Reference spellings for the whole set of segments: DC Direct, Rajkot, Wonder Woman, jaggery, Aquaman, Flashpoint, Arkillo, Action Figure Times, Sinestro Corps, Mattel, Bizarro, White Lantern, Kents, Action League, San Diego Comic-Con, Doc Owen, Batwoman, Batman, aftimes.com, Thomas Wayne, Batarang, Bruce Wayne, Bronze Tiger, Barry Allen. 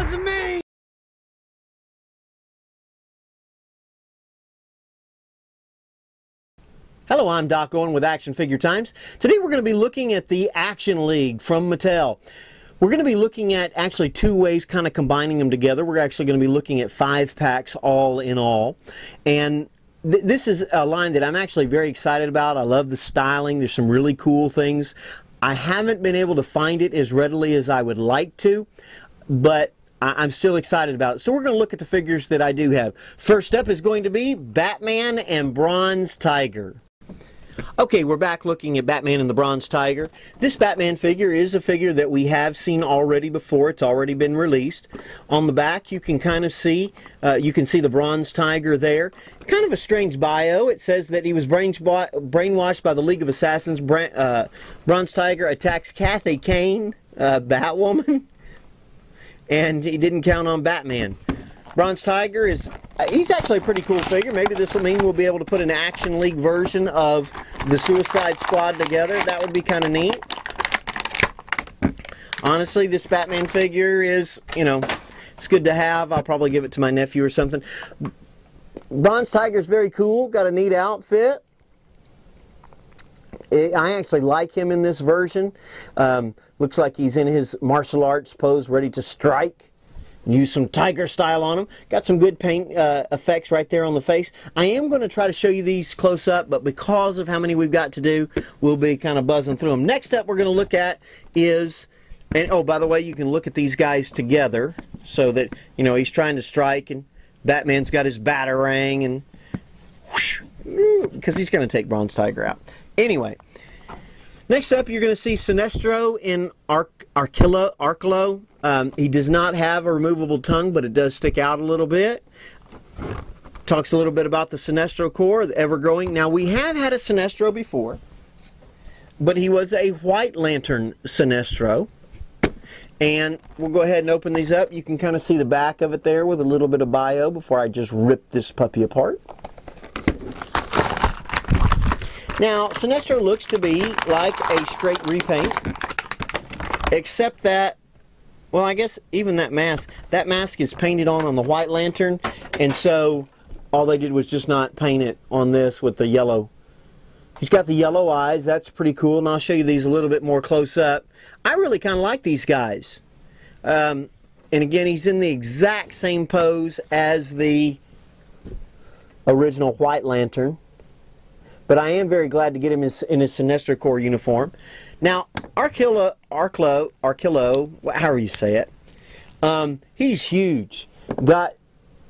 wasn't me! Hello, I'm Doc Owen with Action Figure Times. Today we're going to be looking at the Action League from Mattel. We're going to be looking at actually two ways, kind of combining them together. We're actually going to be looking at 5 packs all in all. And this is a line that I'm actually very excited about. I love the styling. There's some really cool things. I haven't been able to find it as readily as I would like to, but I'm still excited about it. So we're going to look at the figures that I do have. First up is going to be Batman and Bronze Tiger. Okay, we're back looking at Batman and the Bronze Tiger. This Batman figure is a figure that we have seen already before. It's already been released. On the back, you can kind of see, the Bronze Tiger there. Kind of a strange bio. It says that he was brainwashed by the League of Assassins. Bronze Tiger attacks Kathy Kane, Batwoman, and he didn't count on Batman. Bronze Tiger is, he's actually a pretty cool figure. Maybe this will mean we'll be able to put an Action League version of the Suicide Squad together. That would be kind of neat. Honestly, this Batman figure is, you know, it's good to have. I'll probably give it to my nephew or something. Bronze Tiger's very cool. Got a neat outfit. I actually like him in this version. Looks like he's in his martial arts pose, ready to strike. Use some tiger style on them. Got some good paint effects right there on the face. I am going to try to show you these close up, but because of how many we've got to do, we'll be kind of buzzing through them. Next up we're going to look at is, and oh, by the way, you can look at these guys together so that, you know, he's trying to strike and Batman's got his batarang and whoosh, because he's going to take Bronze Tiger out. Anyway, next up you're going to see Sinestro in Arkillo. He does not have a removable tongue, but it does stick out a little bit. Talks a little bit about the Sinestro Corps, the ever-growing. Now, we have had a Sinestro before, but he was a White Lantern Sinestro. And we'll go ahead and open these up. You can kind of see the back of it there with a little bit of bio before I just rip this puppy apart. Now, Sinestro looks to be like a straight repaint, except that, well, I guess even that mask is painted on the White Lantern, and so all they did was just not paint it on this with the yellow. He's got the yellow eyes. That's pretty cool, and I'll show you these a little bit more close up. I really kind of like these guys. And again, he's in the exact same pose as the original White Lantern. But I am very glad to get him in his Sinestro Corps uniform. Now, Arkillo, however you say it, he's huge. Got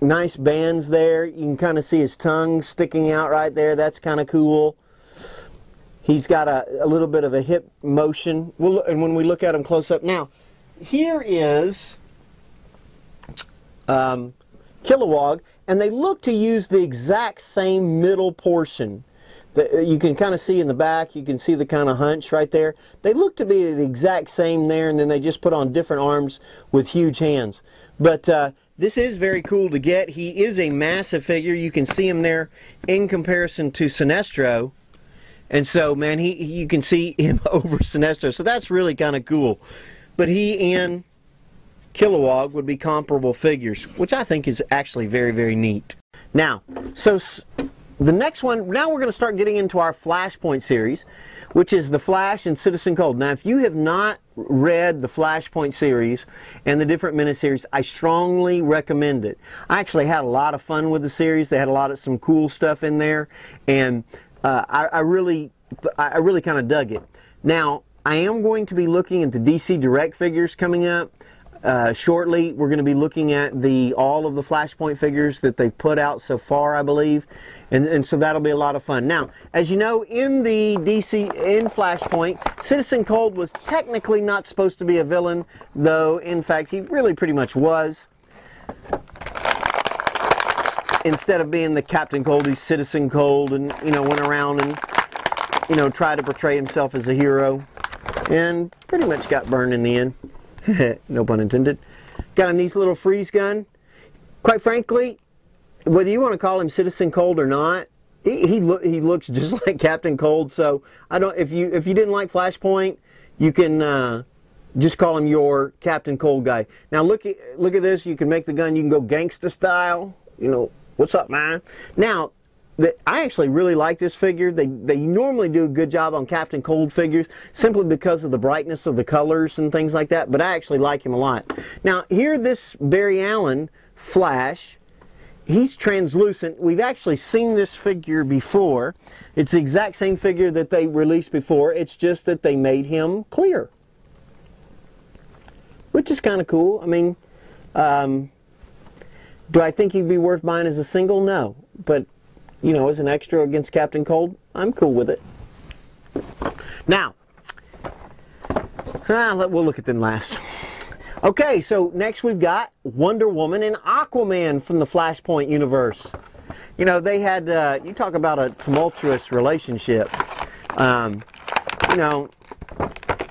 nice bands there. You can kind of see his tongue sticking out right there. That's kind of cool. He's got a little bit of a hip motion. We'll, and when we look at him close up now, here is Kilowog, and they look to use the exact same middle portion. You can kind of see in the back, you can see the kind of hunch right there. They look to be the exact same there, and then they just put on different arms with huge hands. But this is very cool to get. He is a massive figure. You can see him there in comparison to Sinestro. And so, man, you can see him over Sinestro. So that's really kind of cool. But he and Kilowog would be comparable figures, which I think is actually very, very neat. Now, so the next one, now we're going to start getting into our Flashpoint series, which is the Flash and Citizen Cold. Now, if you have not read the Flashpoint series and the different miniseries, I strongly recommend it. I actually had a lot of fun with the series. They had some cool stuff in there, and I really kind of dug it. Now, I am going to be looking at the DC Direct figures coming up. Shortly, we're going to be looking at all of the Flashpoint figures that they've put out so far, I believe, and so that'll be a lot of fun. Now, as you know, in Flashpoint, Citizen Cold was technically not supposed to be a villain, though in fact he really pretty much was. Instead of being the Captain Cold, he's Citizen Cold, and you know, went around and you know, tried to portray himself as a hero, and pretty much got burned in the end. No pun intended. Got a nice little freeze gun. Quite frankly, whether you want to call him Citizen Cold or not, he looks just like Captain Cold. So I don't. If you didn't like Flashpoint, you can Just call him your Captain Cold guy. Now look at this. You can make the gun. You can go gangsta style. You know, what's up, man? Now, I actually really like this figure. They normally do a good job on Captain Cold figures simply because of the brightness of the colors and things like that, but I actually like him a lot. Now, here this Barry Allen Flash, he's translucent. We've actually seen this figure before. It's the exact same figure that they released before. It's just that they made him clear, which is kind of cool. I mean, do I think he'd be worth buying as a single? No, but you know, as an extra against Captain Cold, I'm cool with it. Now, we'll look at them last. Okay, so next we've got Wonder Woman and Aquaman from the Flashpoint universe. You know, they had, you talk about a tumultuous relationship. You know,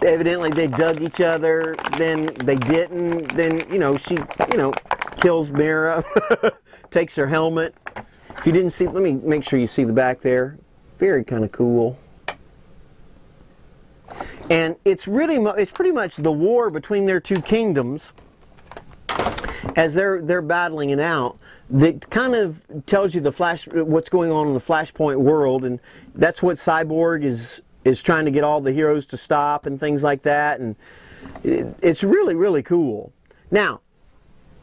evidently they dug each other, then they didn't, then, you know, she, you know, kills Mera, takes her helmet. If you didn't see, let me make sure you see the back there. Very kind of cool. And it's pretty much the war between their two kingdoms as they're battling it out. That kind of tells you the what's going on in the Flashpoint world, and that's what Cyborg is trying to get all the heroes to stop and things like that. And it's really, really cool. Now,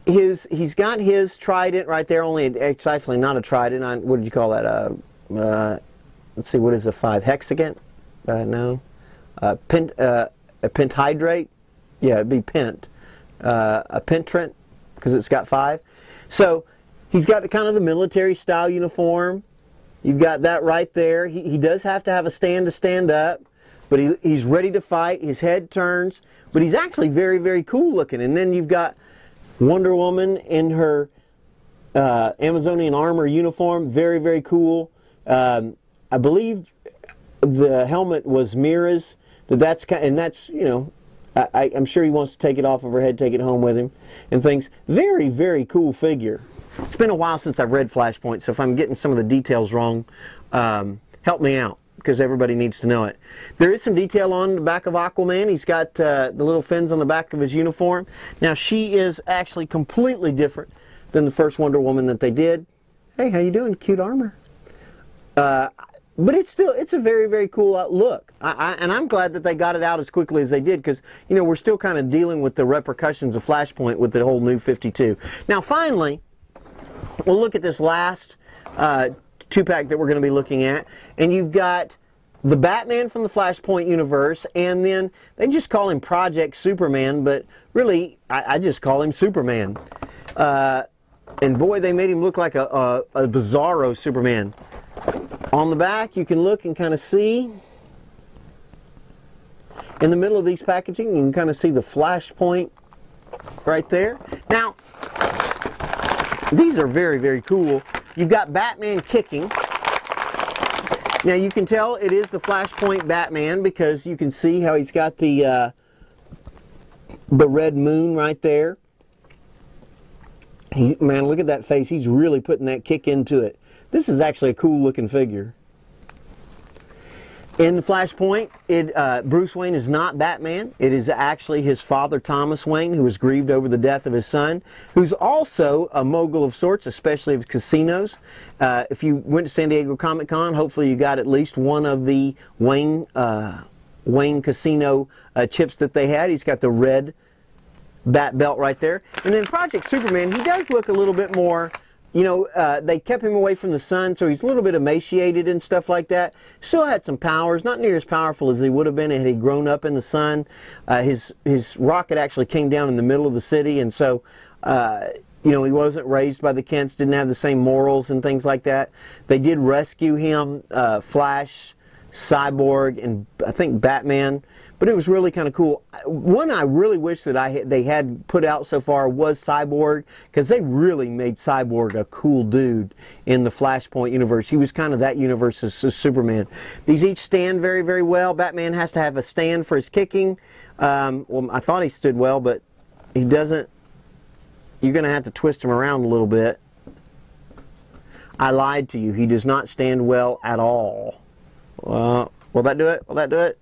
he's got his trident right there, only it's actually not a trident. What did you call that? Let's see, what is a 5-hexagon? No. A pentahydrate? Yeah, it'd be pent. A pentrant, because it's got 5. So he's got kind of the military style uniform. You've got that right there. He does have to have a stand to stand up, but he's ready to fight. His head turns, but he's actually very, very cool looking. And then you've got Wonder Woman in her Amazonian armor uniform, very, very cool. I believe the helmet was Mera's, and that's, you know, I'm sure he wants to take it off of her head, take it home with him, and things. Very, very cool figure. It's been a while since I've read Flashpoint, so if I'm getting some of the details wrong, help me out, because everybody needs to know it. There is some detail on the back of Aquaman. He's got the little fins on the back of his uniform. Now, she is actually completely different than the first Wonder Woman that they did. Hey, how you doing? Cute armor. But it's a very, very cool look. And I'm glad that they got it out as quickly as they did, because, you know, we're still kind of dealing with the repercussions of Flashpoint with the whole new 52. Now, finally, we'll look at this last two-pack that we're going to be looking at, and you've got the Batman from the Flashpoint universe, and then they just call him Project Superman, but really I just call him Superman. And boy, they made him look like a Bizarro Superman. On the back you can look and kind of see, in the middle of these packaging you can kind of see the Flashpoint right there. Now, these are very, very cool. You've got Batman kicking. Now you can tell it is the Flashpoint Batman, because you can see how he's got the red moon right there. Man, look at that face. He's really putting that kick into it. This is actually a cool looking figure. In the Flashpoint, Bruce Wayne is not Batman. It is actually his father, Thomas Wayne, who was grieved over the death of his son, who's also a mogul of sorts, especially of casinos. If you went to San Diego Comic-Con, hopefully you got at least one of the Wayne Casino chips that they had. He's got the red bat belt right there. And then Project Superman, he does look a little bit more... You know, they kept him away from the sun, so he's a little bit emaciated and stuff like that. Still had some powers, not near as powerful as he would have been had he grown up in the sun. His rocket actually came down in the middle of the city, and so, you know, he wasn't raised by the Kents, didn't have the same morals and things like that. They did rescue him, Flash, Cyborg, and I think Batman, but it was really kind of cool. One I really wish that they had put out so far was Cyborg, because they really made Cyborg a cool dude in the Flashpoint universe. He was kind of that universe's Superman. These each stand very, very well. Batman has to have a stand for his kicking. Well, I thought he stood well, but he doesn't. You're going to have to twist him around a little bit. I lied to you. He does not stand well at all. Will that do it? Will that do it?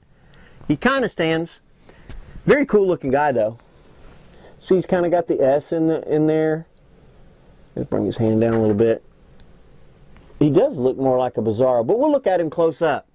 He kind of stands. Very cool looking guy though. See, he's kind of got the S in there. Let's bring his hand down a little bit. He does look more like a Bizarro, but we'll look at him close up.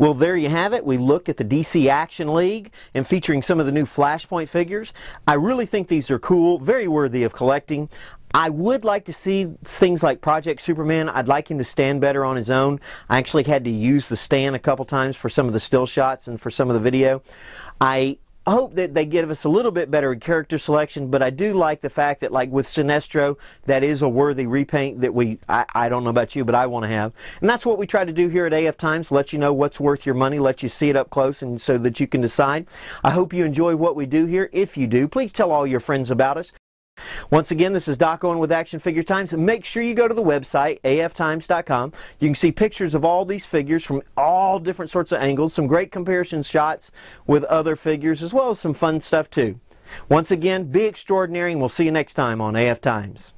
Well, there you have it. We looked at the DC Action League and featuring some of the new Flashpoint figures. I really think these are cool, very worthy of collecting. I would like to see things like Project Superman. I'd like him to stand better on his own. I actually had to use the stand a couple times for some of the still shots and for some of the video. I hope that they give us a little bit better character selection, but I do like the fact that, like with Sinestro, that is a worthy repaint that I don't know about you, but I want to have. And that's what we try to do here at AF Times, let you know what's worth your money, let you see it up close, and so that you can decide. I hope you enjoy what we do here. If you do, please tell all your friends about us. Once again, this is Doc Owen with Action Figure Times. Make sure you go to the website, aftimes.com. You can see pictures of all these figures from all different sorts of angles, some great comparison shots with other figures, as well as some fun stuff too. Once again, be extraordinary, and we'll see you next time on AF Times.